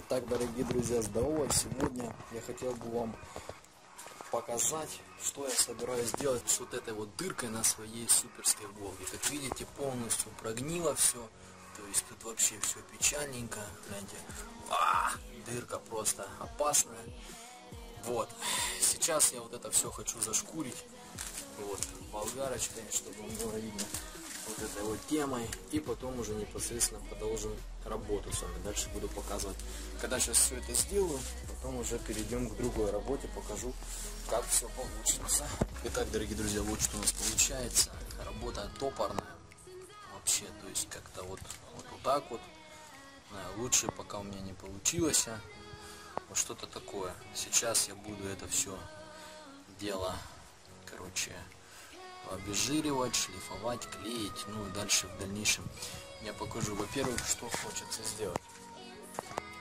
Итак, дорогие друзья, здорово! Сегодня я хотел бы вам показать, что я собираюсь делать с вот этой вот дыркой на своей суперской Волге. Как видите, полностью прогнило все, то есть тут вообще все печальненько, знаете, дырка просто опасная. Вот, сейчас я вот это все хочу зашкурить, вот, болгарочкой, чтобы он было видно. Вот этой вот темой, и потом уже непосредственно продолжим работу с вами. Дальше буду показывать. Когда сейчас все это сделаю, потом уже перейдем к другой работе, покажу, как все получится. Итак, дорогие друзья, вот что у нас получается. Работа топорная вообще, то есть как-то вот так вот. Лучше пока у меня не получилось, вот что-то такое. Сейчас я буду это все дело, короче, обезжиривать, шлифовать, клеить, ну и дальше в дальнейшем я покажу. Во-первых, что хочется сделать,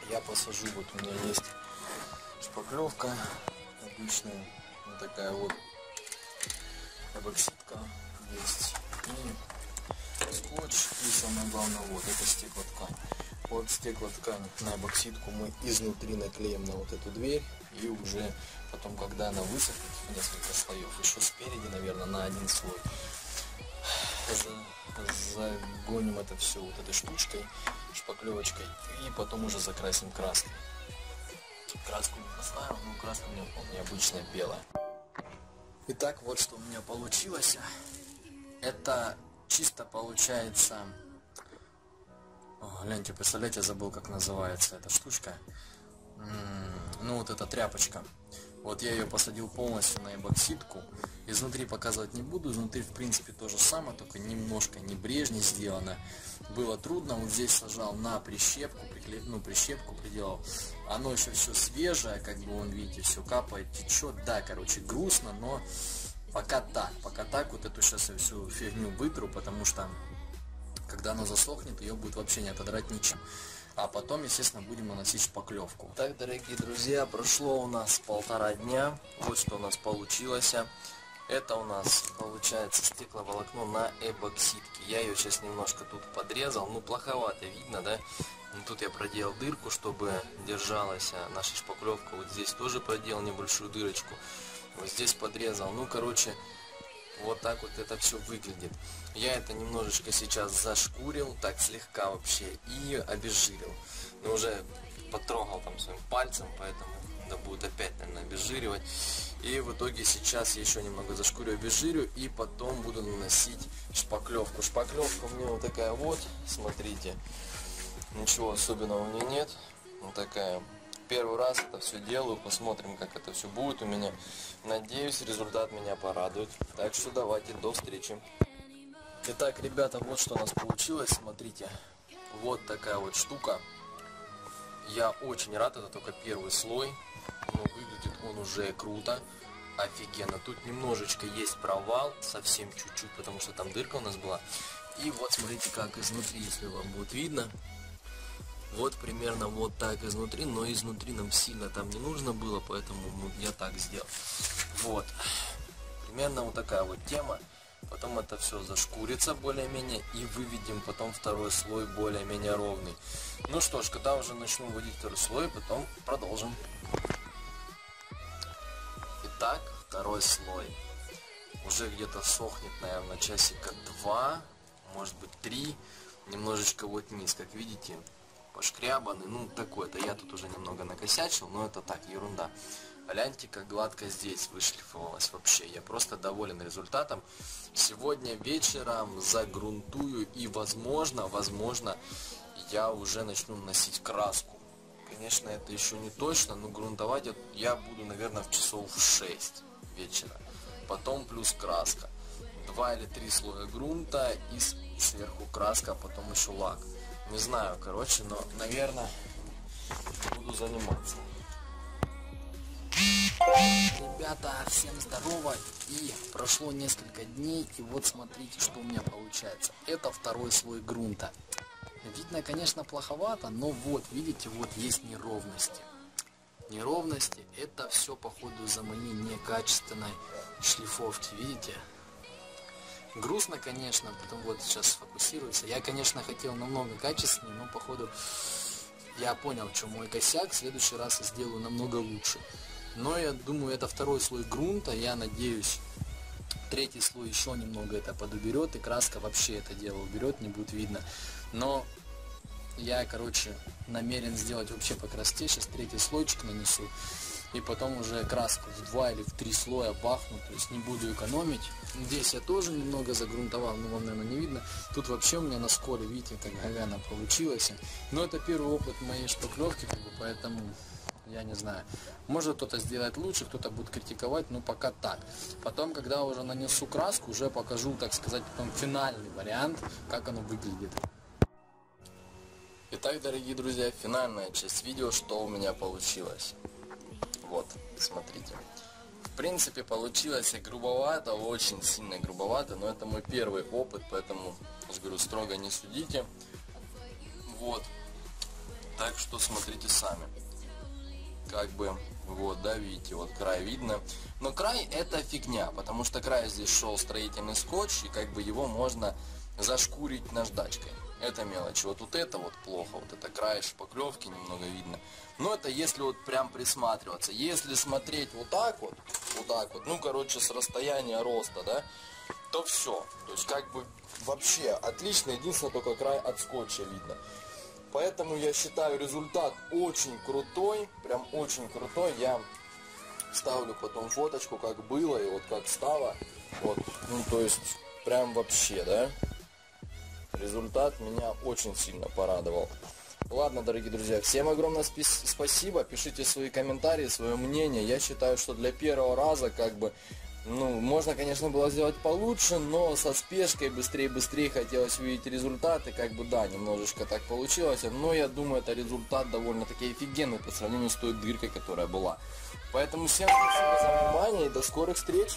я посажу, вот у меня есть шпаклевка обычная, вот такая вот эпоксидка есть, и скотч, и самое главное вот это стеклоткань. Вот стеклоткань на эпоксидку мы изнутри наклеим на вот эту дверь, и уже потом, когда она высохнет, несколько слоев, еще спереди, наверное, на один слой, загоним это все вот этой штучкой, шпаклевочкой, и потом уже закрасим краской. Краску не поставим, но краска у меня вполне обычная, белая. Итак, вот что у меня получилось. Это чисто получается... О, гляньте, представляете, я забыл, как называется эта штучка. Ну вот эта тряпочка. Вот я ее посадил полностью на эпоксидку. Изнутри показывать не буду. Изнутри, в принципе, то же самое, только немножко небрежнее сделано. Было трудно. Вот здесь сажал на прищепку, прищепку приделал. Оно еще все свежее, как бы, вон, видите, все капает, течет. Да, короче, грустно, но пока так. Пока так, вот эту сейчас я всю фигню вытру, потому что когда оно засохнет, ее будет вообще не отодрать ничем. А потом, естественно, будем наносить шпаклевку. Так, дорогие друзья, прошло у нас 1,5 дня. Вот что у нас получилось. Это у нас получается стекловолокно на эпоксидке. Я ее сейчас немножко тут подрезал. Ну, плоховато видно, да? Но тут я проделал дырку, чтобы держалась наша шпаклевка. Вот здесь тоже проделал небольшую дырочку. Вот здесь подрезал. Ну, короче... Вот так вот это все выглядит. Я это немножечко сейчас зашкурил, так слегка вообще, и обезжирил. Но уже потрогал там своим пальцем, поэтому надо будет опять, наверное, обезжиривать. И в итоге сейчас я еще немного зашкурю, обезжирю, и потом буду наносить шпаклевку. Шпаклевка у меня вот такая вот, смотрите, ничего особенного у меня нет, вот такая. Первый раз это все делаю, посмотрим, как это все будет у меня. Надеюсь, результат меня порадует. Так что давайте, до встречи. Итак, ребята, вот что у нас получилось, смотрите. Вот такая вот штука. Я очень рад, это только первый слой. Но выглядит он уже круто, офигенно. Тут немножечко есть провал, совсем чуть-чуть, потому что там дырка у нас была. И вот смотрите, как изнутри, если вам будет видно. Вот примерно вот так изнутри, но изнутри нам сильно там не нужно было, поэтому я так сделал. Вот, примерно вот такая вот тема. Потом это все зашкурится более-менее, и выведем потом второй слой более-менее ровный. Ну что ж, когда уже начну вводить второй слой, потом продолжим. Итак, второй слой. Уже где-то сохнет, наверное, часика 2, может быть 3. Немножечко вот низ, как видите. Пошкрябанный, ну такой-то, я тут уже немного накосячил, но это так, ерунда. Гляньте, как гладко здесь вышлифовалось вообще, я просто доволен результатом. Сегодня вечером загрунтую, и возможно, я уже начну наносить краску. Конечно, это еще не точно, но грунтовать я буду, наверное, в часов 6 вечера. Потом плюс краска, 2 или 3 слоя грунта, и сверху краска, потом еще лак. Не знаю, короче, но, наверное, буду заниматься. Ребята, всем здорово! И прошло несколько дней, и вот смотрите, что у меня получается. Это второй слой грунта. Видно, конечно, плоховато, но вот, видите, вот есть неровности. Неровности — это все, походу, из-за моей некачественной шлифовки, видите? Грустно, конечно, потом вот сейчас сфокусируется. Я, конечно, хотел намного качественнее, но, походу, Я понял, что мой косяк, в следующий раз я сделаю намного лучше. Но я думаю, это второй слой грунта, я надеюсь, третий слой еще немного это подуберет, и краска вообще это дело уберет, не будет видно. Но я, короче, намерен сделать вообще по красоте, сейчас третий слойчик нанесу, и потом уже краску в 2 или в 3 слоя бахну, то есть не буду экономить. Здесь я тоже немного загрунтовал, но вам, наверное, не видно. Тут вообще у меня на сколе, видите, как говяно получилось. Но это первый опыт моей шпаклевки, как бы, поэтому я не знаю. Может, кто-то сделает лучше, кто-то будет критиковать, но пока так. Потом, когда уже нанесу краску, уже покажу, так сказать, потом финальный вариант, как оно выглядит. Итак, дорогие друзья, финальная часть видео, что у меня получилось. Вот, смотрите. В принципе, получилось и грубовато, очень сильно грубовато, но это мой первый опыт, поэтому, я говорю, строго не судите. Вот. Так что смотрите сами. Как бы, вот, да, видите, вот край видно. Но край это фигня, потому что край здесь шел строительный скотч, и как бы его можно зашкурить наждачкой. Это мелочь. Вот это вот плохо, вот это край шпаклевки немного видно. Но это если вот прям присматриваться. Если смотреть вот так вот, ну короче с расстояния роста, да, то все. То есть как бы вообще отлично, единственное только край от скотча видно. Поэтому я считаю результат очень крутой, прям очень крутой. Я ставлю потом фоточку, как было и вот как стало. Вот, ну то есть прям вообще, да. Результат меня очень сильно порадовал. Ладно, дорогие друзья, всем огромное спасибо. Пишите свои комментарии, свое мнение. Я считаю, что для первого раза как бы, ну, можно, конечно, было сделать получше, но со спешкой быстрее хотелось увидеть результаты. Как бы, да, немножечко так получилось, но я думаю, это результат довольно-таки офигенный по сравнению с той дыркой, которая была. Поэтому всем спасибо за внимание и до скорых встреч.